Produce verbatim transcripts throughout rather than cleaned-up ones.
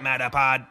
Metapod.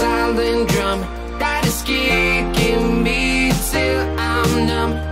silent drum that is kicking me till I'm numb.